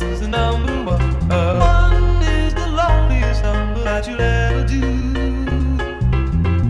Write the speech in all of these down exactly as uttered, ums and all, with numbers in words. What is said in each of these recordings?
this is the number one. One is the loneliest number that you'll ever do.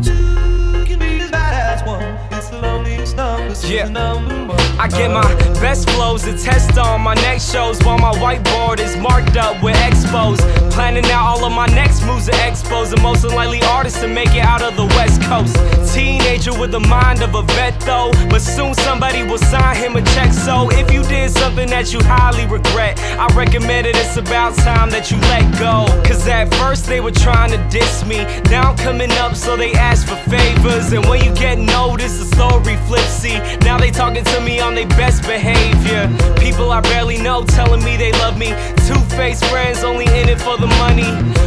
Two can be as bad as one. It's the loneliest number, so yeah. It's the number one. I get my best flows to test on my next shows while my whiteboard is marked up with expos. Planning out all of my next moves to expos the most unlikely artists to make it out of the West Coast. Teenager with the mind of a vet though, but soon somebody will sign him a check. So if you did something that you highly regret, I recommend it, it's about time that you let go. Cause at first they were trying to diss me, now I'm coming up so they ask for favors. And when you get noticed the story flipsy, now they talking to me on their best behavior. People I barely know telling me they love me. Two-faced friends only in it for the money.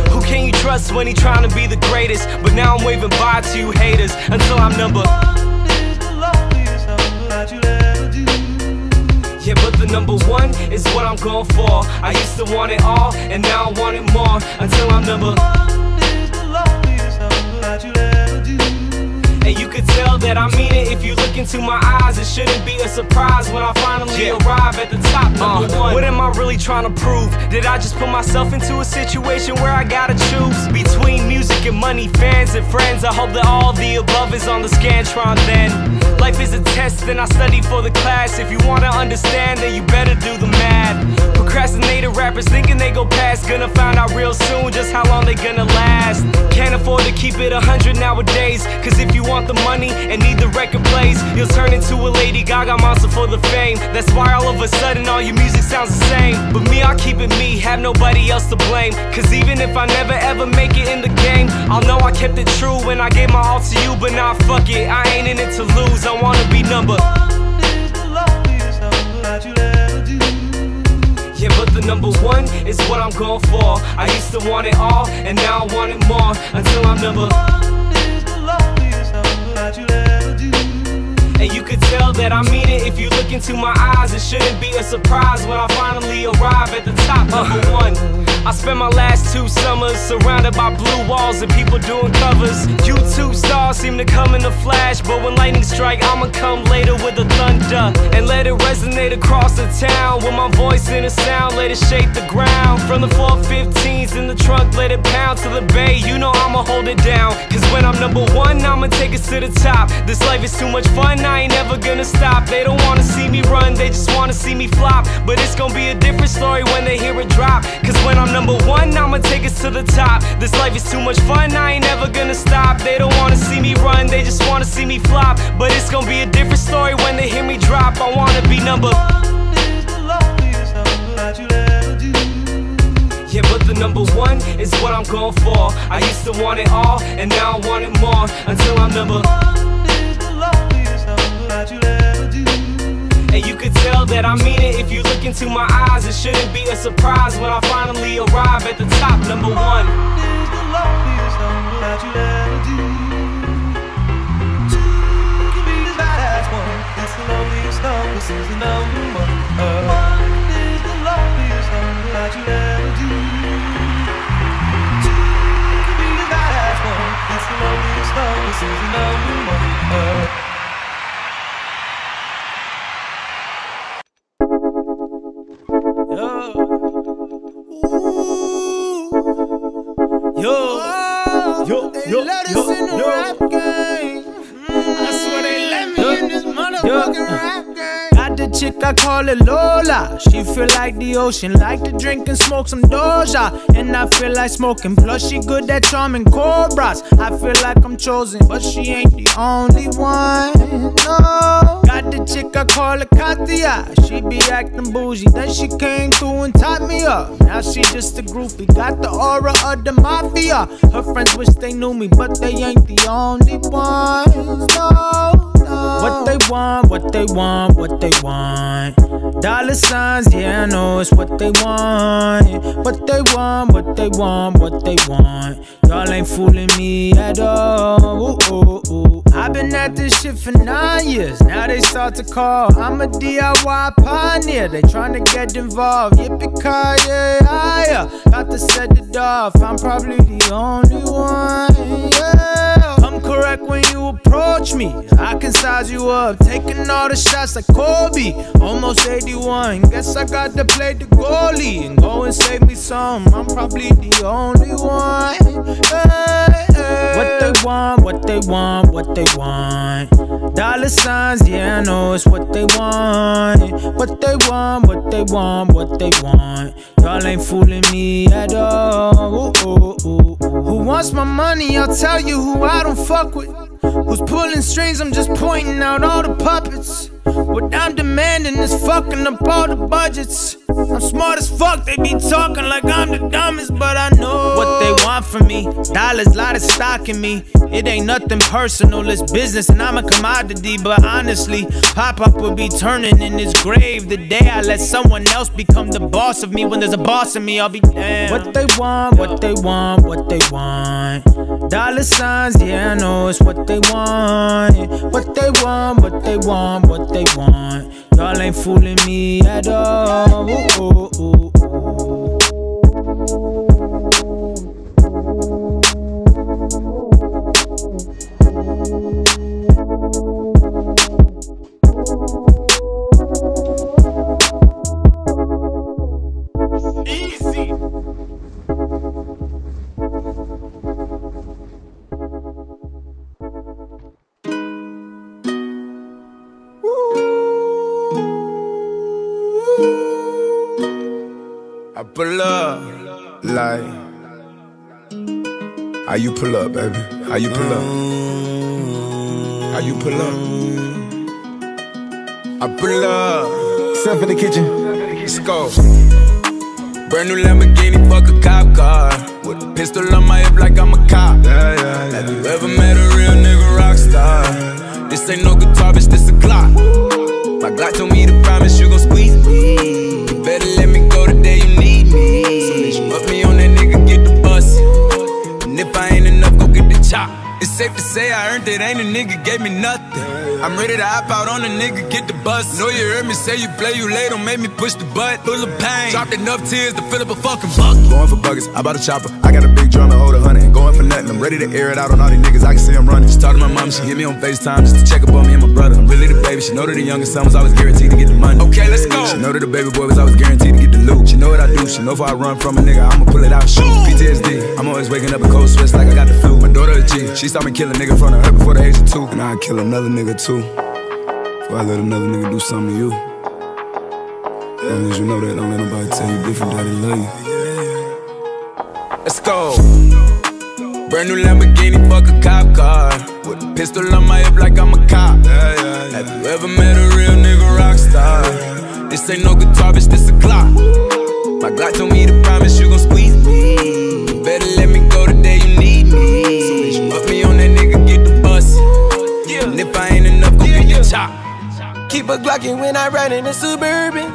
Who can you trust when he trying to be the greatest? But now I'm waving bye to you haters until I'm number one. Is the loneliest number that you'll ever do. Yeah, but the number one is what I'm going for. I used to want it all and now I want it more. Until I'm number one is the loneliest number that you'll ever do. And you could tell that I mean it if you look into my eyes. It shouldn't be a surprise when I finally yeah. arrive at the top. Number uh, one. What am I really trying to prove? Did I just put myself into a situation where I gotta choose between music and money, fans and friends? I hope that all the above is on the Scantron then. Life is a test and I study for the class. If you wanna understand then you better do the math. Procrastinated rappers thinking they go past, gonna find out real soon just how long they gonna last. Can't afford to keep it a hundred nowadays, cause if you want the money and need the record plays, you'll turn into a Lady Gaga monster for the fame. That's why all of a sudden all your music sounds the same. But me, I keep it me, have nobody else to blame. Cause even if I never ever make it in the game, I'll know I kept it true when I gave my all to you. But nah, fuck it, I ain't in it to lose, I wanna be number one is the loneliest number that you'll ever do. Yeah, but the number one is what I'm going for. I used to want it all, and now I want it more. Until I'm number one is the loneliest number that you'll ever do. And you could tell that I mean it if you look into my eyes. It shouldn't be a surprise when I finally arrive at the top. Number one. I spent my last two summers surrounded by blue walls and people doing covers. YouTube stars seem to come in a flash, but when lightning strike, I'ma come later with a thunder and let it resonate across the town. With my voice and the sound, let it shake the ground. From the four fifteens in the trunk, let it pound to the bay. You know I'ma hold it down, cause when I'm number one, I'ma take us to the top. This life is too much fun, I ain't never gonna stop. They don't wanna see me run, they just wanna see me flop. But it's gonna be a different story when they hear it drop. Cause when I'm number one, I'ma take us to the top. This life is too much fun, I ain't never gonna stop. They don't wanna see me run, they just wanna see me flop. But it's gonna be a different story when they hear me drop. I wanna be number one is the loneliest number that you'll ever do. Yeah, but the number one is what I'm going for. I used to want it all, and now I want it more. Until I'm number one. And you could tell that I mean it if you look into my eyes. It shouldn't be a surprise when I finally arrive at the top. Number one is the loneliest number that you'll ever do. Two can be as bad as one. It's the loneliest number, so it's the number one. One is the loneliest number that you'll ever do. Two can be as bad as one. It's the loneliest number, so it's the number one. Yo, let us in the yo. Rap game. I swear they let me yo. In this motherfucking yo. Rap game. Got the chick I call her Lola. She feel like the ocean, like to drink and smoke some Doja. And I feel like smoking, plus she good at charming cobras. I feel like I'm chosen, but she ain't the only one, no. Got the chick I call her Katia. She be acting bougie, then she came through and tied me up. Now she just a groupie, got the aura of the mafia. Her friends wish they knew me, but they ain't the only ones, no, no. What they want, what they want, what they want. Dollar signs, yeah I know it's what they want. What they want, what they want, what they want. Y'all ain't fooling me at all, ooh, ooh, ooh. I've been at this shit for nine years, now they start to call. I'm a D I Y pioneer, they tryna get involved. Yippee-ki-yay, higher, about to set it off. I'm probably the only one, yeah. correct when you approach me. I can size you up, taking all the shots like Kobe. Almost eighty-one, guess I got to play the goalie. And go and save me some, I'm probably the only one. Hey, hey. What they want, what they want, what they want. Dollar signs, yeah I know it's what they want. What they want, what they want, what they want. Y'all ain't fooling me at all. Ooh, ooh, ooh. Who wants my money? I'll tell you who I don't fuck with. Who's pulling strings? I'm just pointing out all the puppets. What I'm demanding is fucking up all the budgets. I'm smart as fuck, they be talking like I'm the dumbest, but I know what they want from me. Dollars, lot of stock in me. It ain't nothing personal, it's business and I'm a commodity. But honestly, Pop-Up will be turning in his grave the day I let someone else become the boss of me. When there's a boss in me, I'll be damned. What they want, what they want, what they want. Dollar signs, yeah I know it's what they want. What they want, what they want, what they want. Y'all ain't fooling me at all. Ooh, ooh, ooh. Pull up, like how you pull up, baby? How you pull up? How you pull up? I pull up. Stuff in the kitchen. Let's go. Brand new Lamborghini, fuck a cop car. With a pistol on my hip like I'm a cop. Yeah, yeah, yeah. Have you ever met a real nigga rock star? This ain't no guitar, bitch, this a Glock. My Glock told me to promise you gon' squeeze me. You better let me go the day you need. If I ain't enough, go get the chop. It's safe to say I earned it, ain't a nigga gave me nothing. I'm ready to hop out on a nigga, get the bus. Know you heard me say you play, you late, don't make me push the butt. Full of pain, dropped enough tears to fill up a fucking bucket. Going for buckets, I bought a chopper. I got a big drum and hold a hundred. Going for nothing, I'm ready to air it out on all these niggas, I can see I'm running. She talked to my mom, she hit me on FaceTime just to check up on me and my brother. I'm really the baby, she know that the youngest son was always guaranteed to get the money. Okay, let's go. She know that the baby boy was always guaranteed to get the loot. She know what I do, she know if I run from a nigga, I'ma pull it out, shoot. P T S D, I'm always waking up in cold sweats like I got the flu. My daughter a G, she saw me kill a nigga in front of her before the age of two. And I kill another nigga too, before I let another nigga do something to you. As long as you know that, don't let nobody tell you different that they love you. Let's go. Brand new Lamborghini, fuck a cop car. With a pistol on my hip like I'm a cop. Have you ever met a real nigga rock star? This ain't no guitar, bitch, this a Glock. My Glock told me to promise you gon' squeeze me. You better let me go the day you need me. So bitch, you put me on that nigga, get the bus. And if I ain't enough, go get your chop. Keep a Glockin' when I ride in the Suburban.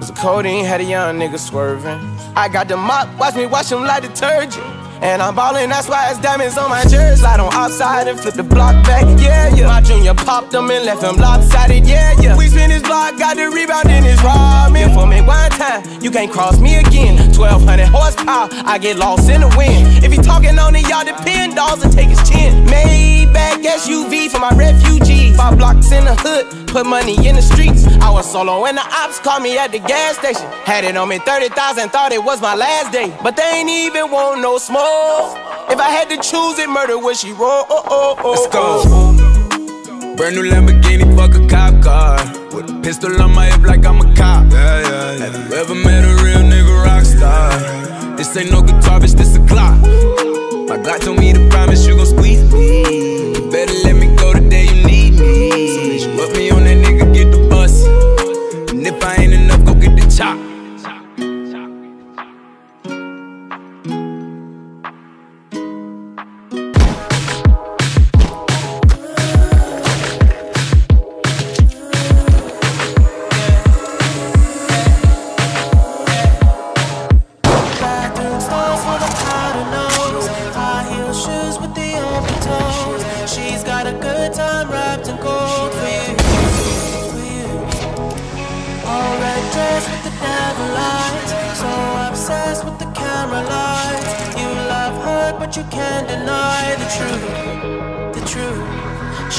Cause the codeine had a young nigga swerving. I got the mop, watch me wash him like detergent. And I'm ballin', that's why it's diamonds on my jersey. Slide on outside and flip the block back, yeah, yeah. My junior popped him and left him lopsided, yeah, yeah. We spin his block, got the rebound and it's robbing. For me one time, you can't cross me again. Twelve hundred horsepower, I get lost in the wind. If he talking on it, y'all depend, dolls and take his chin. Maybach S U V for my refugees. Five blocks in the hood, put money in the streets. I was solo and the ops called me at the gas station. Had it on me thirty thousand, thought it was my last day. But they ain't even want no smoke. If I had to choose it, murder would she roll? Oh, oh, oh, let's go. Oh. Brand new Lamborghini, fuck a cop car. With a pistol on my hip like I'm a cop. Yeah, yeah, yeah. Have you ever met a real nigga rock star? This ain't no guitar, bitch, this a Glock. My Glock told me to promise you gon' squeeze me. You better let me go the day you need me. So bitch, put me on that nigga, get the bus. And if I ain't enough, go get the chop.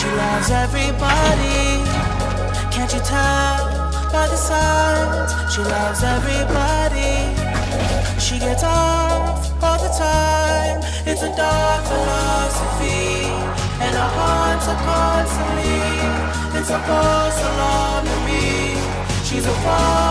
she loves everybody. Can't you tell by the signs? She loves everybody. She gets off all the time. It's a dark philosophy, and our hearts are constantly. It's a false alarm to me. She's a false